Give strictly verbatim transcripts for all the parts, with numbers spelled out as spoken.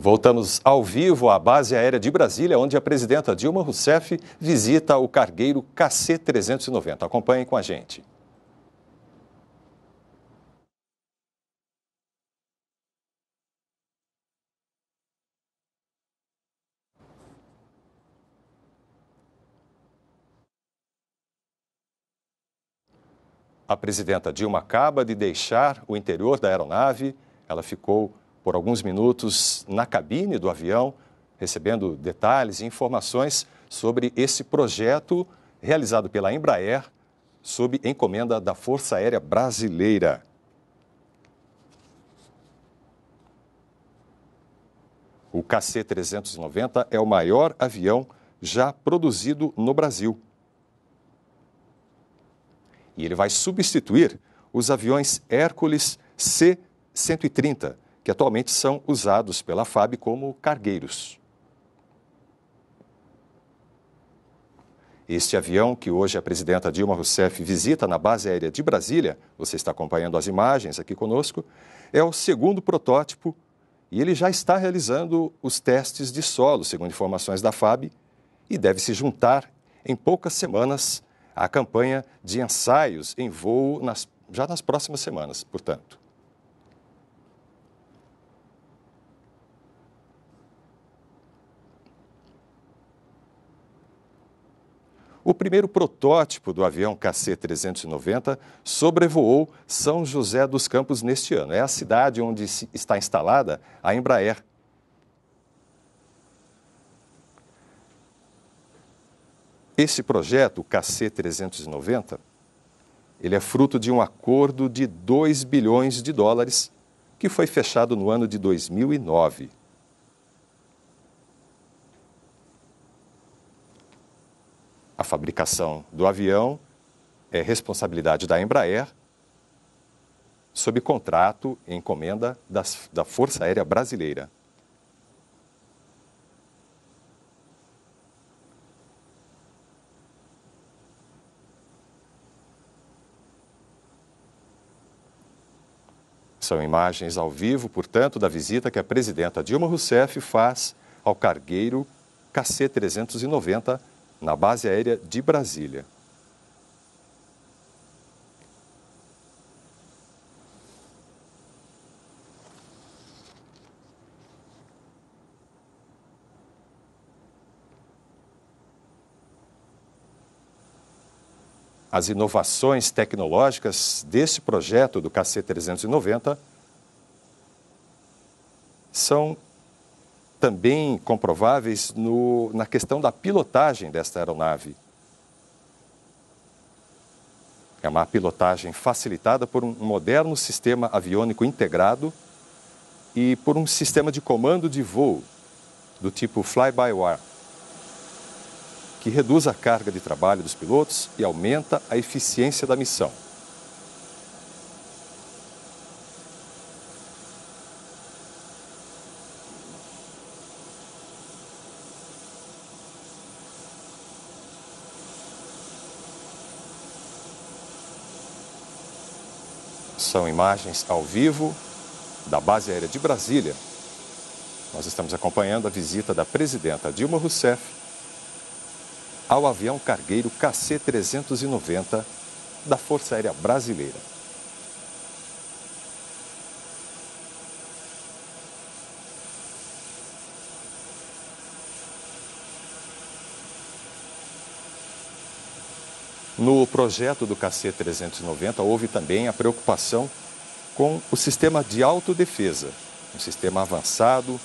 Voltamos ao vivo à base aérea de Brasília, onde a presidenta Dilma Rousseff visita o cargueiro K C trezentos e noventa. Acompanhem com a gente. A presidenta Dilma acaba de deixar o interior da aeronave. Ela ficou por alguns minutos na cabine do avião, recebendo detalhes e informações sobre esse projeto realizado pela Embraer, sob encomenda da Força Aérea Brasileira. O K C trezentos e noventa é o maior avião já produzido no Brasil. E ele vai substituir os aviões Hércules C cento e trinta, que atualmente são usados pela F A B como cargueiros. Este avião, que hoje a presidenta Dilma Rousseff visita na base aérea de Brasília, você está acompanhando as imagens aqui conosco, é o segundo protótipo e ele já está realizando os testes de solo, segundo informações da F A B, e deve se juntar em poucas semanas a campanha de ensaios em voo nas, já nas próximas semanas, portanto. O primeiro protótipo do avião K C trezentos e noventa sobrevoou São José dos Campos neste ano. É a cidade onde está instalada a Embraer. Esse projeto, o K C trezentos e noventa, ele é fruto de um acordo de dois bilhões de dólares que foi fechado no ano de dois mil e nove. A fabricação do avião é responsabilidade da Embraer, sob contrato e encomenda das, da Força Aérea Brasileira. São imagens ao vivo, portanto, da visita que a presidenta Dilma Rousseff faz ao cargueiro K C trezentos e noventa na base aérea de Brasília. As inovações tecnológicas desse projeto do K C trezentos e noventa são também comprováveis no, na questão da pilotagem desta aeronave. É uma pilotagem facilitada por um moderno sistema aviônico integrado e por um sistema de comando de voo do tipo fly-by-wire, que reduz a carga de trabalho dos pilotos e aumenta a eficiência da missão. São imagens ao vivo da base aérea de Brasília. Nós estamos acompanhando a visita da presidenta Dilma Rousseff ao avião cargueiro K C trezentos e noventa da Força Aérea Brasileira. No projeto do K C trezentos e noventa houve também a preocupação com o sistema de autodefesa, um sistema avançado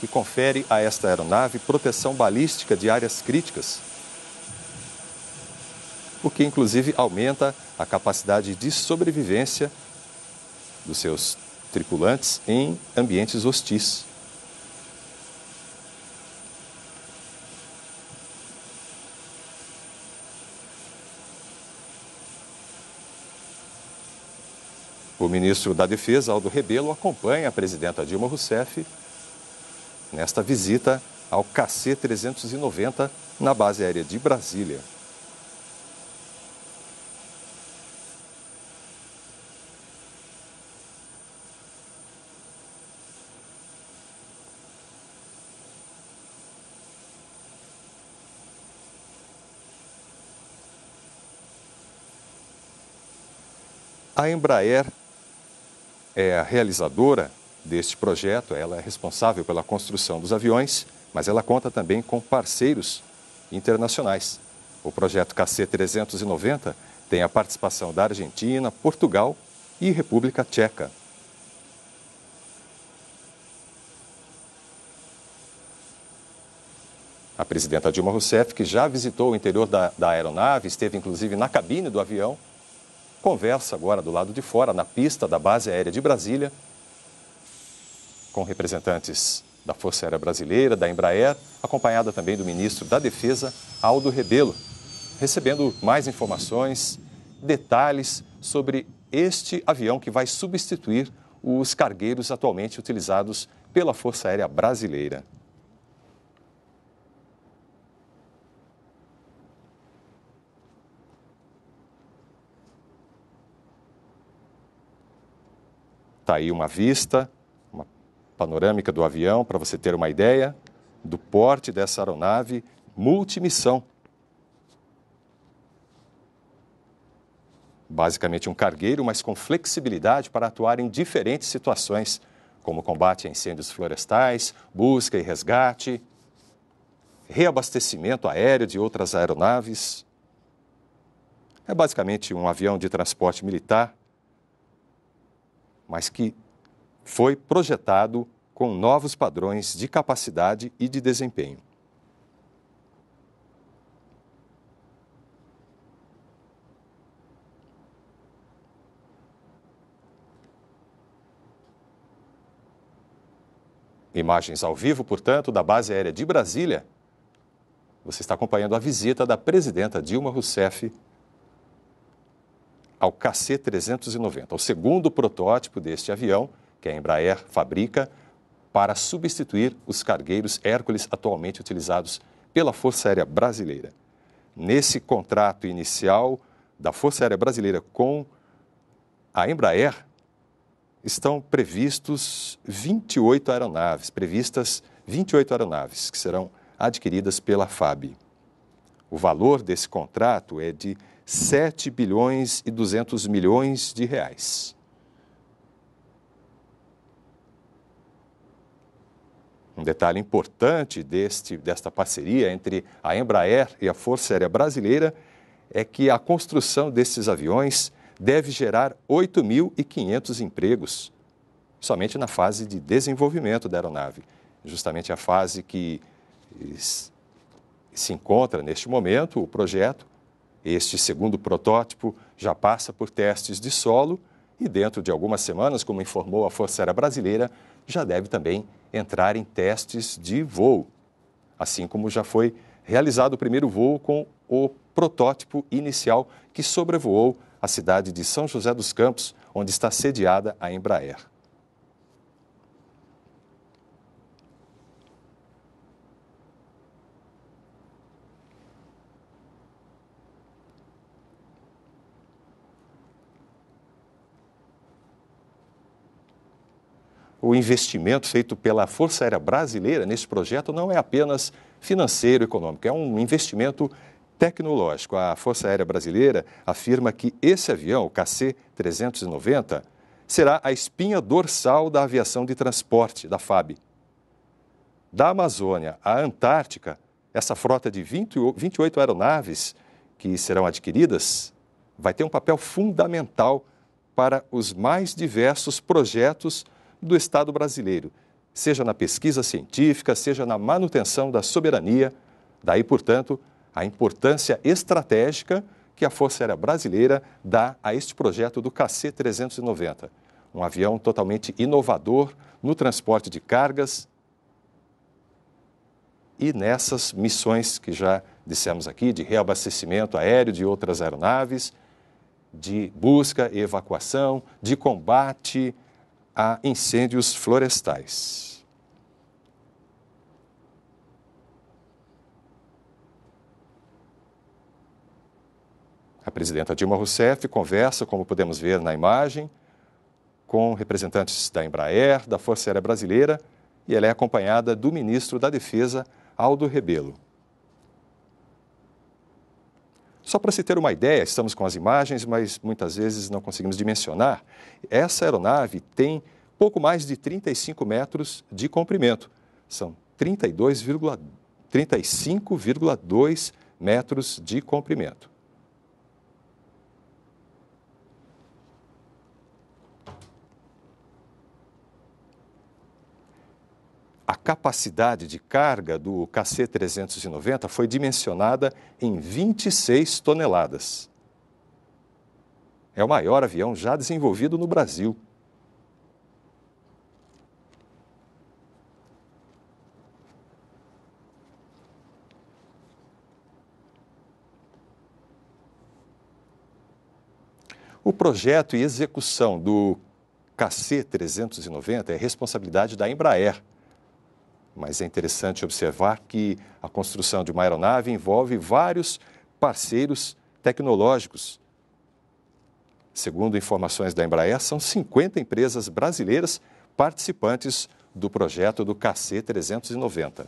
que confere a esta aeronave proteção balística de áreas críticas, o que inclusive aumenta a capacidade de sobrevivência dos seus tripulantes em ambientes hostis. O ministro da Defesa, Aldo Rebelo, acompanha a presidenta Dilma Rousseff nesta visita ao K C trezentos e noventa na base aérea de Brasília. A Embraer é a realizadora deste projeto, ela é responsável pela construção dos aviões, mas ela conta também com parceiros internacionais. O projeto K C trezentos e noventa tem a participação da Argentina, Portugal e República Tcheca. A presidenta Dilma Rousseff, que já visitou o interior da, da aeronave, esteve inclusive na cabine do avião, conversa agora do lado de fora, na pista da base aérea de Brasília, com representantes da Força Aérea Brasileira, da Embraer, acompanhada também do ministro da Defesa, Aldo Rebelo, recebendo mais informações, detalhes sobre este avião que vai substituir os cargueiros atualmente utilizados pela Força Aérea Brasileira. Está aí uma vista, uma panorâmica do avião, para você ter uma ideia do porte dessa aeronave multimissão. Basicamente um cargueiro, mas com flexibilidade para atuar em diferentes situações, como combate a incêndios florestais, busca e resgate, reabastecimento aéreo de outras aeronaves. É basicamente um avião de transporte militar, mas que foi projetado com novos padrões de capacidade e de desempenho. Imagens ao vivo, portanto, da base aérea de Brasília. Você está acompanhando a visita da presidenta Dilma Rousseff ao K C trezentos e noventa, o segundo protótipo deste avião que a Embraer fabrica para substituir os cargueiros Hércules atualmente utilizados pela Força Aérea Brasileira. Nesse contrato inicial da Força Aérea Brasileira com a Embraer, estão previstos vinte e oito aeronaves, previstas vinte e oito aeronaves que serão adquiridas pela F A B. O valor desse contrato é de sete bilhões e duzentos milhões de reais. Um detalhe importante deste, desta parceria entre a Embraer e a Força Aérea Brasileira é que a construção desses aviões deve gerar oito mil e quinhentos empregos, somente na fase de desenvolvimento da aeronave, justamente a fase que se encontra neste momento o projeto. Este segundo protótipo já passa por testes de solo e dentro de algumas semanas, como informou a Força Aérea Brasileira, já deve também entrar em testes de voo, assim como já foi realizado o primeiro voo com o protótipo inicial que sobrevoou a cidade de São José dos Campos, onde está sediada a Embraer. O investimento feito pela Força Aérea Brasileira nesse projeto não é apenas financeiro e econômico, é um investimento tecnológico. A Força Aérea Brasileira afirma que esse avião, o K C trezentos e noventa, será a espinha dorsal da aviação de transporte da F A B. Da Amazônia à Antártica, essa frota de vinte, vinte e oito aeronaves que serão adquiridas vai ter um papel fundamental para os mais diversos projetos do Estado brasileiro, seja na pesquisa científica, seja na manutenção da soberania. Daí, portanto, a importância estratégica que a Força Aérea Brasileira dá a este projeto do K C trezentos e noventa, um avião totalmente inovador no transporte de cargas e nessas missões que já dissemos aqui, de reabastecimento aéreo de outras aeronaves, de busca e evacuação, de combate a incêndios florestais. A presidenta Dilma Rousseff conversa, como podemos ver na imagem, com representantes da Embraer, da Força Aérea Brasileira, e ela é acompanhada do ministro da Defesa, Aldo Rebelo. Só para se ter uma ideia, estamos com as imagens, mas muitas vezes não conseguimos dimensionar, essa aeronave tem pouco mais de trinta e cinco metros de comprimento. São trinta e dois vírgula trinta e cinco metros de comprimento. A capacidade de carga do K C trezentos e noventa foi dimensionada em vinte e seis toneladas. É o maior avião já desenvolvido no Brasil. O projeto e execução do K C trezentos e noventa é responsabilidade da Embraer. Mas é interessante observar que a construção de uma aeronave envolve vários parceiros tecnológicos. Segundo informações da Embraer, são cinquenta empresas brasileiras participantes do projeto do K C trezentos e noventa.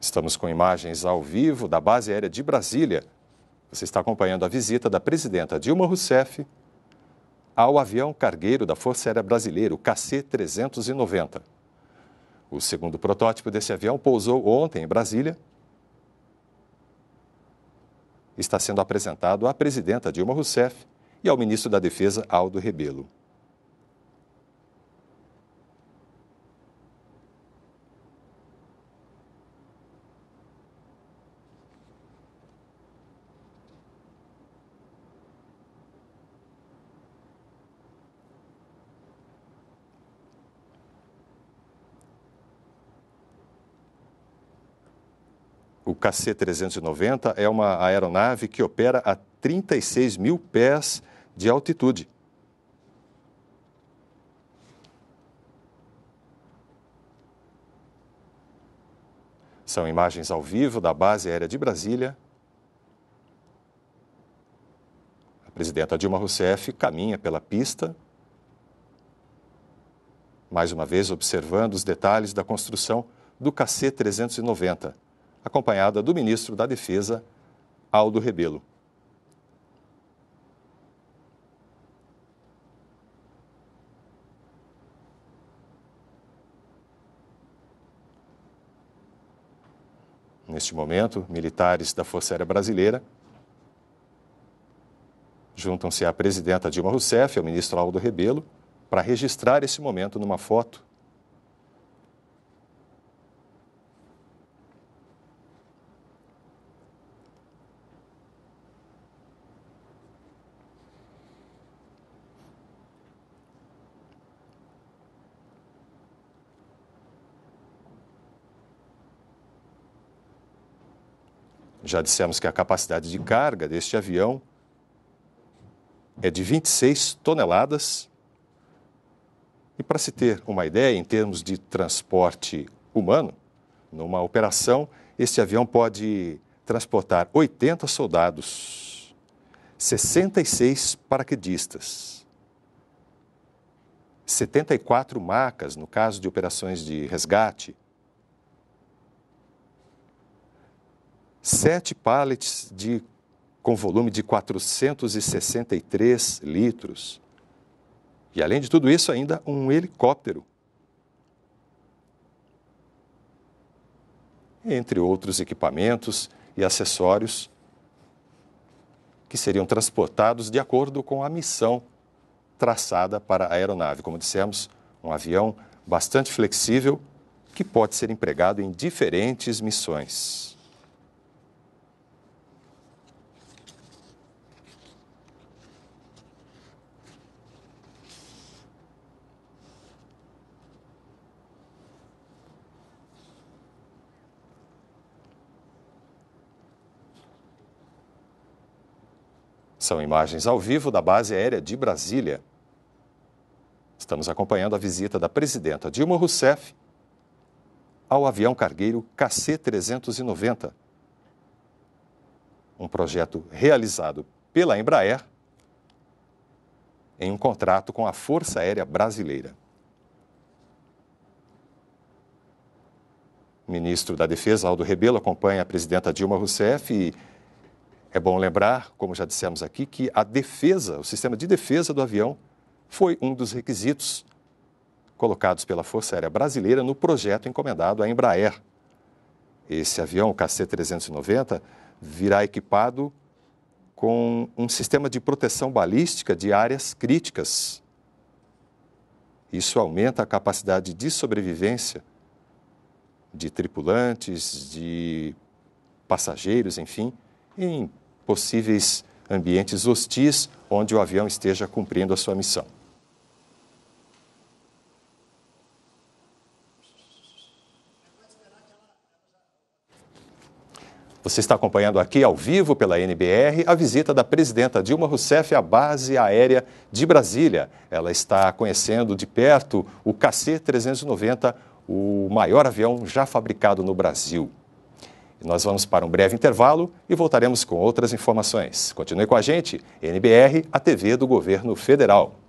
Estamos com imagens ao vivo da Base Aérea de Brasília. Você está acompanhando a visita da presidenta Dilma Rousseff ao avião cargueiro da Força Aérea Brasileira, o K C trezentos e noventa. O segundo protótipo desse avião pousou ontem em Brasília. Está sendo apresentado à presidenta Dilma Rousseff e ao ministro da Defesa, Aldo Rebelo. O K C trezentos e noventa é uma aeronave que opera a trinta e seis mil pés de altitude. São imagens ao vivo da Base Aérea de Brasília. A presidenta Dilma Rousseff caminha pela pista, mais uma vez observando os detalhes da construção do K C trezentos e noventa. Acompanhada do ministro da Defesa, Aldo Rebelo. Neste momento, militares da Força Aérea Brasileira juntam-se à presidenta Dilma Rousseff e ao ministro Aldo Rebelo para registrar esse momento numa foto. Já dissemos que a capacidade de carga deste avião é de vinte e seis toneladas. E para se ter uma ideia, em termos de transporte humano, numa operação, este avião pode transportar oitenta soldados, sessenta e seis paraquedistas, setenta e quatro macas, no caso de operações de resgate, Sete pallets de, com volume de quatrocentos e sessenta e três litros. E, além de tudo isso, ainda um helicóptero. Entre outros equipamentos e acessórios que seriam transportados de acordo com a missão traçada para a aeronave. Como dissemos, um avião bastante flexível que pode ser empregado em diferentes missões. São imagens ao vivo da Base Aérea de Brasília. Estamos acompanhando a visita da presidenta Dilma Rousseff ao avião cargueiro K C trezentos e noventa. um projeto realizado pela Embraer em um contrato com a Força Aérea Brasileira. O ministro da Defesa, Aldo Rebelo, acompanha a presidenta Dilma Rousseff e é bom lembrar, como já dissemos aqui, que a defesa, o sistema de defesa do avião foi um dos requisitos colocados pela Força Aérea Brasileira no projeto encomendado à Embraer. Esse avião, o K C trezentos e noventa, virá equipado com um sistema de proteção balística de áreas críticas. Isso aumenta a capacidade de sobrevivência de tripulantes, de passageiros, enfim, em possíveis ambientes hostis onde o avião esteja cumprindo a sua missão. Você está acompanhando aqui ao vivo pela N B R a visita da presidenta Dilma Rousseff à base aérea de Brasília. Ela está conhecendo de perto o K C trezentos e noventa, o maior avião já fabricado no Brasil. E nós vamos para um breve intervalo e voltaremos com outras informações. Continue com a gente, N B R, a T V do Governo Federal.